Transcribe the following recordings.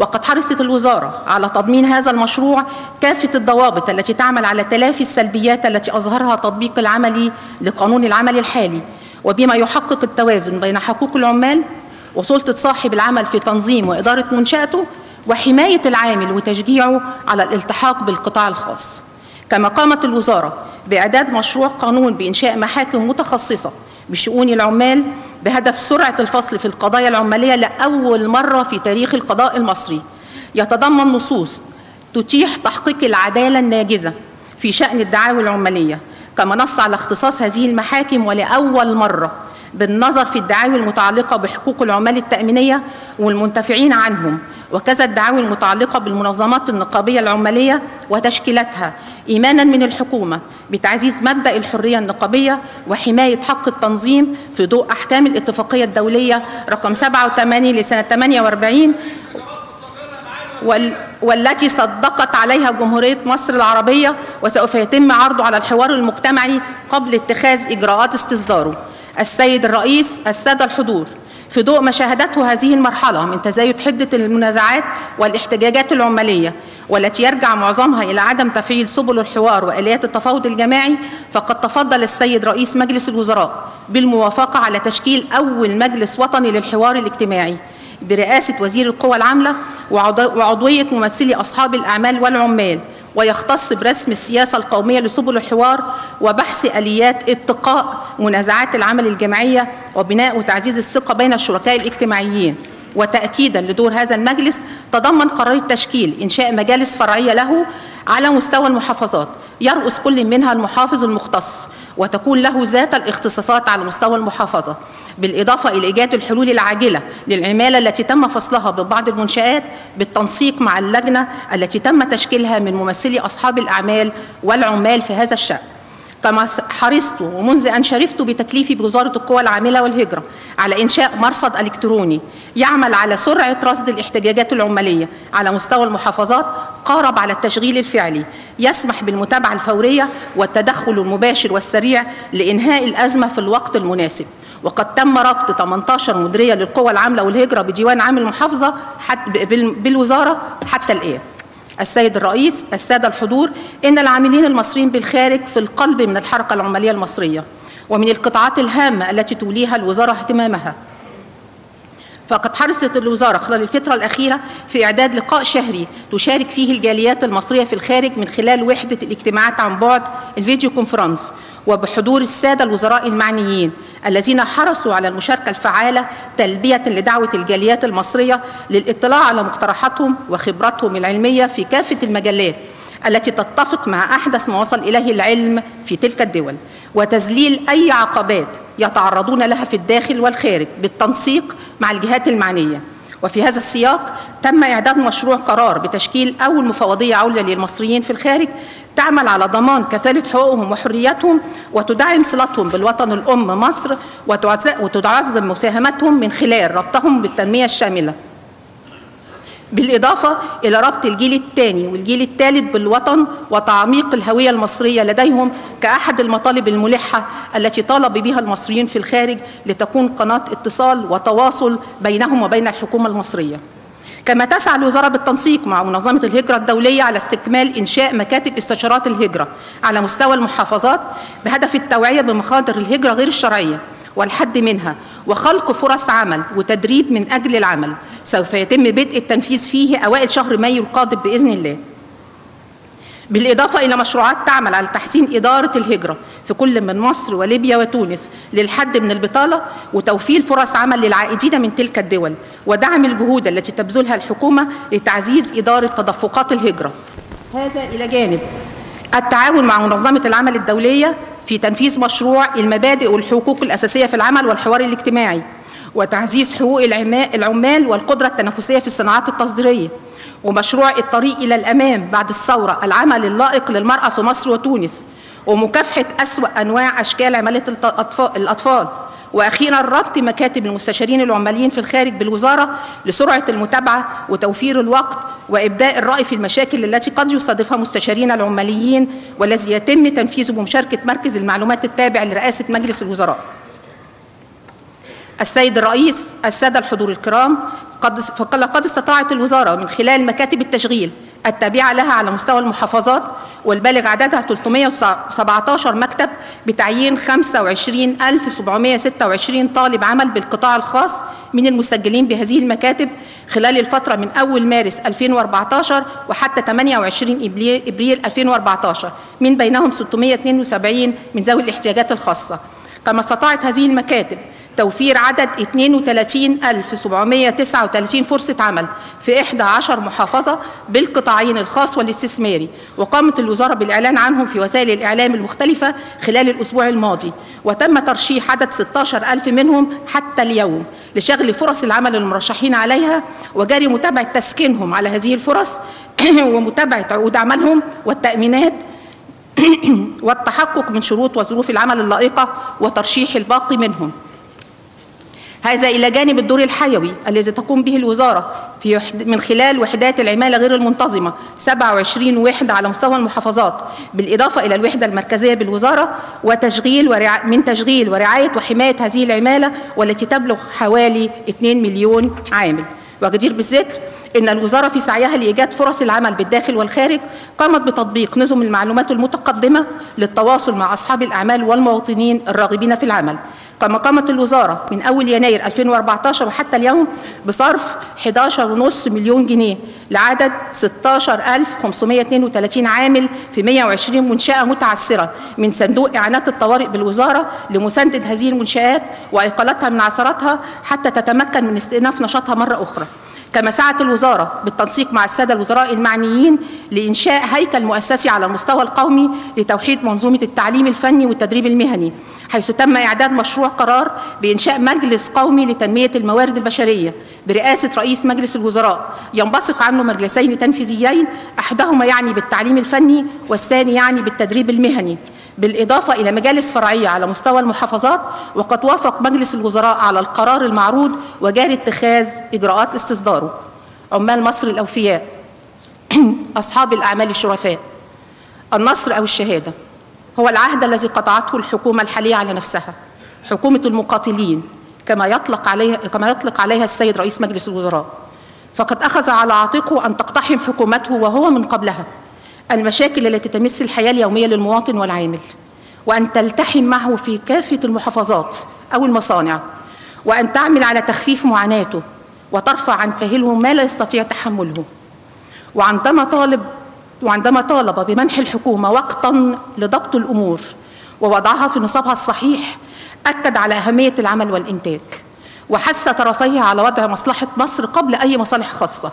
وقد حرصت الوزارة على تضمين هذا المشروع كافة الضوابط التي تعمل على تلافي السلبيات التي أظهرها تطبيق العملي لقانون العمل الحالي، وبما يحقق التوازن بين حقوق العمال وسلطة صاحب العمل في تنظيم وإدارة منشأته وحماية العامل وتشجيعه على الالتحاق بالقطاع الخاص. كما قامت الوزارة بإعداد مشروع قانون بإنشاء محاكم متخصصة بشؤون العمال بهدف سرعة الفصل في القضايا العمالية لأول مرة في تاريخ القضاء المصري، يتضمن نصوص تتيح تحقيق العدالة الناجزة في شأن الدعاوى العمالية، كما نص على اختصاص هذه المحاكم ولأول مرة بالنظر في الدعاوى المتعلقة بحقوق العمال التأمينية والمنتفعين عنهم، وكذا الدعاوى المتعلقة بالمنظمات النقابية العمالية وتشكيلاتها، إيمانا من الحكومة بتعزيز مبدأ الحرية النقابية وحماية حق التنظيم في ضوء أحكام الاتفاقية الدولية رقم 87 لسنة 48 والتي صدقت عليها جمهورية مصر العربية، وسوف يتم عرضه على الحوار المجتمعي قبل اتخاذ إجراءات استصداره. السيد الرئيس، السادة الحضور، في ضوء مشاهدته هذه المرحلة من تزايد حدة المنازعات والاحتجاجات العمالية والتي يرجع معظمها إلى عدم تفعيل سبل الحوار وآليات التفاوض الجماعي، فقد تفضل السيد رئيس مجلس الوزراء بالموافقة على تشكيل أول مجلس وطني للحوار الاجتماعي برئاسة وزير القوى العاملة وعضوية ممثلي أصحاب الأعمال والعمال، ويختص برسم السياسة القومية لسبل الحوار وبحث آليات اتقاء منازعات العمل الجماعية وبناء وتعزيز الثقة بين الشركاء الاجتماعيين. وتأكيدا لدور هذا المجلس، تضمن قرار تشكيل إنشاء مجالس فرعية له على مستوى المحافظات يرأس كل منها المحافظ المختص وتكون له ذات الاختصاصات على مستوى المحافظة، بالإضافة إلى إيجاد الحلول العاجلة للعمالة التي تم فصلها ببعض المنشآت بالتنسيق مع اللجنة التي تم تشكيلها من ممثلي أصحاب الأعمال والعمال في هذا الشأن. كما حرصت ومنذ أن شرفت بتكليفي بوزارة القوى العاملة والهجرة على إنشاء مرصد إلكتروني يعمل على سرعة رصد الاحتجاجات العمالية على مستوى المحافظات قارب على التشغيل الفعلي، يسمح بالمتابعة الفورية والتدخل المباشر والسريع لإنهاء الأزمة في الوقت المناسب. وقد تم ربط 18 مديرية للقوى العاملة والهجرة بديوان عام المحافظة بالوزارة حتى الآن. السيد الرئيس، السادة الحضور، إن العاملين المصريين بالخارج في القلب من الحركة العمالية المصرية ومن القطاعات الهامة التي توليها الوزارة اهتمامها. فقد حرصت الوزارة خلال الفترة الأخيرة في إعداد لقاء شهري تشارك فيه الجاليات المصرية في الخارج من خلال وحدة الاجتماعات عن بعد الفيديو كونفرنس، وبحضور السادة الوزراء المعنيين الذين حرصوا على المشاركة الفعالة تلبية لدعوة الجاليات المصرية للإطلاع على مقترحاتهم وخبراتهم العلمية في كافة المجالات التي تتفق مع أحدث ما وصل إليه العلم في تلك الدول، وتذليل أي عقبات يتعرضون لها في الداخل والخارج بالتنسيق مع الجهات المعنية. وفي هذا السياق تم إعداد مشروع قرار بتشكيل أول مفوضية عولة للمصريين في الخارج تعمل على ضمان كفالة حقوقهم وحرياتهم وتدعم صلتهم بالوطن الأم مصر وتعزز مساهمتهم من خلال ربطهم بالتنمية الشاملة، بالإضافة إلى ربط الجيل الثاني والجيل الثالث بالوطن وتعميق الهوية المصرية لديهم كأحد المطالب الملحة التي طالب بها المصريين في الخارج لتكون قناة اتصال وتواصل بينهم وبين الحكومة المصرية. كما تسعى الوزارة بالتنسيق مع منظمة الهجرة الدولية على استكمال إنشاء مكاتب استشارات الهجرة على مستوى المحافظات بهدف التوعية بمخاطر الهجرة غير الشرعية والحد منها وخلق فرص عمل وتدريب من أجل العمل، سوف يتم بدء التنفيذ فيه أوائل شهر مايو القادم بإذن الله. بالإضافة إلى مشروعات تعمل على تحسين إدارة الهجرة في كل من مصر وليبيا وتونس للحد من البطالة وتوفير فرص عمل للعائدين من تلك الدول ودعم الجهود التي تبذلها الحكومة لتعزيز إدارة تدفقات الهجرة. هذا إلى جانب التعاون مع منظمة العمل الدولية في تنفيذ مشروع المبادئ والحقوق الأساسية في العمل والحوار الاجتماعي وتعزيز حقوق العمال والقدرة التنافسية في الصناعات التصديرية، ومشروع الطريق إلى الأمام بعد الثورة العمل اللائق للمرأة في مصر وتونس، ومكافحة أسوأ أنواع أشكال عمالة الأطفال، وأخيرا ربط مكاتب المستشارين العماليين في الخارج بالوزارة لسرعة المتابعة وتوفير الوقت وإبداء الرأي في المشاكل التي قد يصادفها مستشارين العماليين، والذي يتم تنفيذه بمشاركة مركز المعلومات التابع لرئاسة مجلس الوزراء. السيد الرئيس، السادة الحضور الكرام، فقد استطاعت الوزارة من خلال مكاتب التشغيل التابعة لها على مستوى المحافظات والبالغ عددها 317 مكتب بتعيين 25726 طالب عمل بالقطاع الخاص من المسجلين بهذه المكاتب خلال الفترة من أول مارس 2014 وحتى 28 إبريل 2014، من بينهم 672 من ذوي الاحتياجات الخاصة. كما استطاعت هذه المكاتب توفير عدد 32739 فرصة عمل في 11 محافظة بالقطاعين الخاص والاستثماري، وقامت الوزارة بالإعلان عنهم في وسائل الإعلام المختلفة خلال الأسبوع الماضي، وتم ترشيح عدد 16000 منهم حتى اليوم لشغل فرص العمل المرشحين عليها وجاري متابعة تسكينهم على هذه الفرص ومتابعة عقود عملهم والتأمينات والتحقق من شروط وظروف العمل اللائقة وترشيح الباقي منهم. هذا إلى جانب الدور الحيوي الذي تقوم به الوزارة من خلال وحدات العمالة غير المنتظمة 27 وحدة على مستوى المحافظات بالإضافة إلى الوحدة المركزية بالوزارة، من تشغيل ورعاية وحماية هذه العمالة والتي تبلغ حوالي 2 مليون عامل. وجدير بالذكر إن الوزارة في سعيها لإيجاد فرص العمل بالداخل والخارج قامت بتطبيق نظم المعلومات المتقدمة للتواصل مع أصحاب الأعمال والمواطنين الراغبين في العمل. كما قامت الوزارة من أول يناير 2014 وحتى اليوم بصرف 11.5 مليون جنيه لعدد 16532 عامل في 120 منشأة متعثرة من صندوق إعانات الطوارئ بالوزارة لمساندة هذه المنشآت وإقالتها من عثراتها حتى تتمكن من استئناف نشاطها مرة أخرى. كما سعت الوزارة بالتنسيق مع السادة الوزراء المعنيين لإنشاء هيكل مؤسسي على المستوى القومي لتوحيد منظومة التعليم الفني والتدريب المهني، حيث تم إعداد مشروع قرار بإنشاء مجلس قومي لتنمية الموارد البشرية برئاسة رئيس مجلس الوزراء، ينبثق عنه مجلسين تنفيذيين أحدهما يعني بالتعليم الفني والثاني يعني بالتدريب المهني، بالإضافة إلى مجالس فرعية على مستوى المحافظات. وقد وافق مجلس الوزراء على القرار المعروض وجاري اتخاذ إجراءات استصداره. عمال مصر الأوفياء، أصحاب الأعمال الشرفاء، النصر أو الشهادة هو العهد الذي قطعته الحكومة الحالية على نفسها، حكومة المقاتلين كما يطلق عليها السيد رئيس مجلس الوزراء، فقد أخذ على عاتقه أن تقتحم حكومته وهو من قبلها المشاكل التي تمس الحياة اليومية للمواطن والعامل، وأن تلتحم معه في كافة المحافظات أو المصانع، وأن تعمل على تخفيف معاناته وترفع عن كاهله ما لا يستطيع تحمله. وعندما طالب بمنح الحكومة وقتاً لضبط الأمور ووضعها في نصابها الصحيح، أكد على أهمية العمل والإنتاج وحث طرفيه على وضع مصلحة مصر قبل أي مصالح خاصة.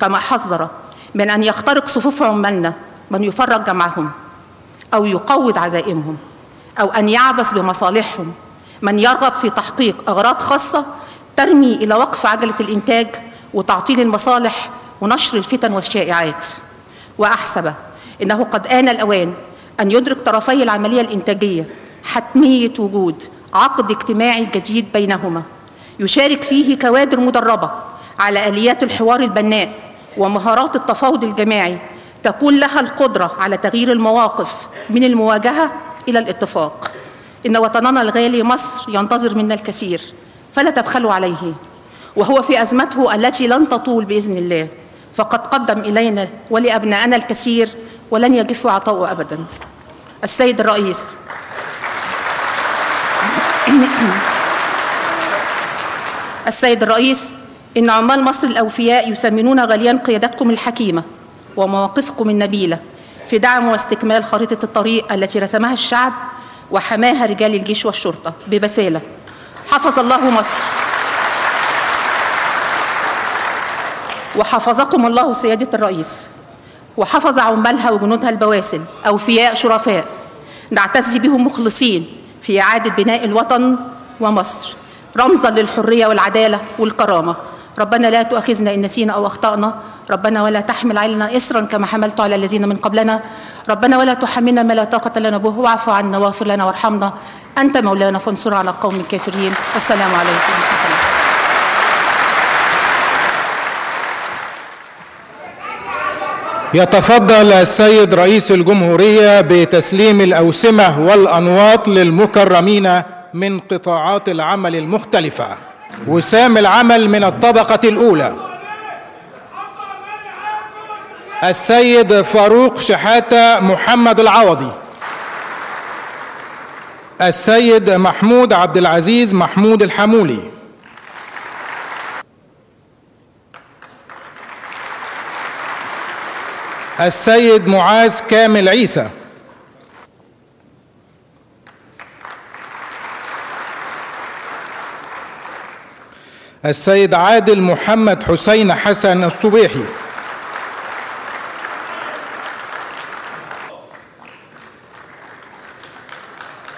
كما حذر من أن يخترق صفوف عمالنا من يفرج جمعهم أو يقوض عزائمهم، أو أن يعبث بمصالحهم من يرغب في تحقيق أغراض خاصة ترمي إلى وقف عجلة الإنتاج وتعطيل المصالح ونشر الفتن والشائعات. وأحسب إنه قد آن الأوان أن يدرك طرفي العملية الإنتاجية حتمية وجود عقد اجتماعي جديد بينهما يشارك فيه كوادر مدربة على آليات الحوار البناء ومهارات التفاوض الجماعي تكون لها القدرة على تغيير المواقف من المواجهة إلى الاتفاق. إن وطننا الغالي مصر ينتظر منا الكثير، فلا تبخلوا عليه، وهو في أزمته التي لن تطول بإذن الله، فقد قدم إلينا ولأبنائنا الكثير ولن يجف عطاؤه أبدا. السيد الرئيس، إن عمال مصر الأوفياء يثمنون غالياً قيادتكم الحكيمة ومواقفكم النبيلة في دعم واستكمال خريطة الطريق التي رسمها الشعب وحماها رجال الجيش والشرطة ببسالة. حفظ الله مصر وحفظكم الله سيادة الرئيس، وحفظ عمالها وجنودها البواسل أوفياء شرفاء نعتز بهم مخلصين في إعادة بناء الوطن ومصر رمزاً للحرية والعدالة والكرامة. ربنا لا تؤاخذنا إن نسينا أو أخطأنا، ربنا ولا تحمل علينا إصراً كما حملته على الذين من قبلنا، ربنا ولا تحملنا ما لا طاقة لنا به، واعف عنا واغفر لنا وارحمنا، أنت مولانا فانصرنا على القوم الكافرين. والسلام عليكم ورحمة الله. يتفضل السيد رئيس الجمهورية بتسليم الأوسمة والأنواط للمكرمين من قطاعات العمل المختلفة. وسام العمل من الطبقة الأولى السيد فاروق شحاتة محمد العوضي، السيد محمود عبد العزيز محمود الحمولي، السيد معاذ كامل عيسى، السيد عادل محمد حسين حسن الصبيحي،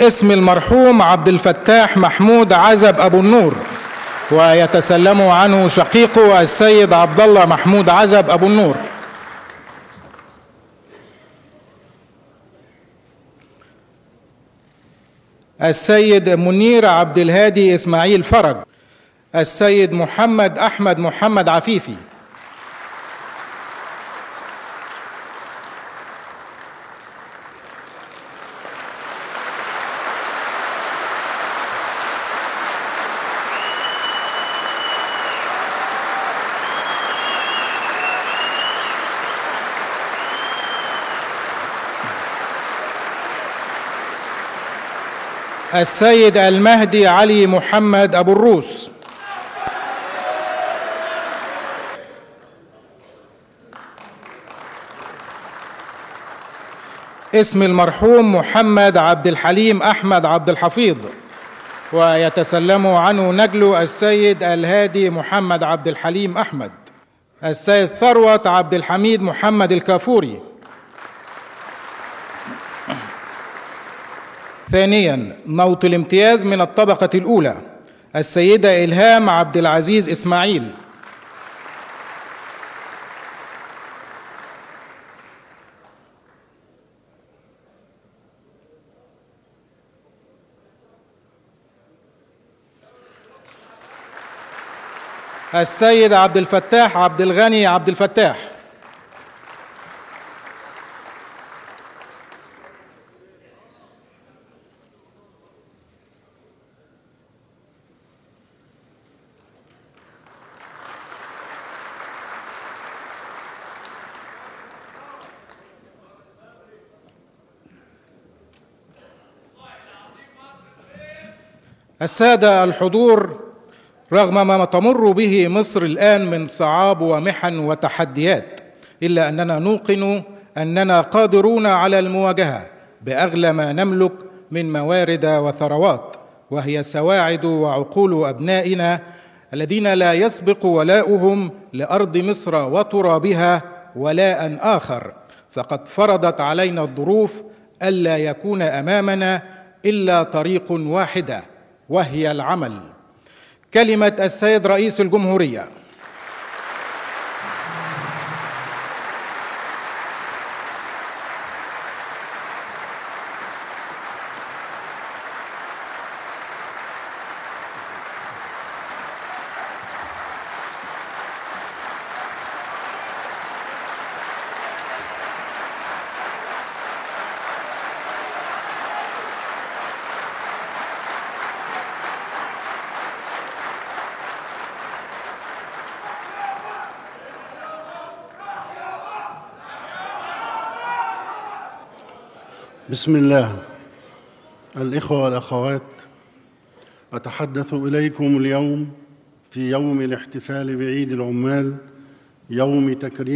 اسم المرحوم عبد الفتاح محمود عزب أبو النور، ويتسلم عنه شقيقه السيد عبد الله محمود عزب أبو النور. السيد منير عبد الهادي إسماعيل فرج، السيد محمد أحمد محمد عفيفي، السيد المهدي علي محمد أبو الروس، اسم المرحوم محمد عبد الحليم أحمد عبد الحفيظ، ويتسلم عنه نجله السيد الهادي محمد عبد الحليم أحمد، السيد ثروت عبد الحميد محمد الكافوري. ثانيا، نوط الامتياز من الطبقة الأولى السيدة إلهام عبد العزيز إسماعيل، السيد عبد الفتاح عبد الغني عبد الفتاح، السادة الحضور، رغم ما تمر به مصر الآن من صعاب ومحن وتحديات، إلا أننا نوقن أننا قادرون على المواجهة بأغلى ما نملك من موارد وثروات، وهي سواعد وعقول أبنائنا الذين لا يسبق ولاؤهم لأرض مصر وترابها ولاء آخر، فقد فرضت علينا الظروف ألا يكون أمامنا إلا طريق واحدة وهي العمل. كلمة السيد رئيس الجمهورية. بسم الله. الإخوة والأخوات، أتحدث إليكم اليوم في يوم الاحتفال بعيد العمال، يوم تكريم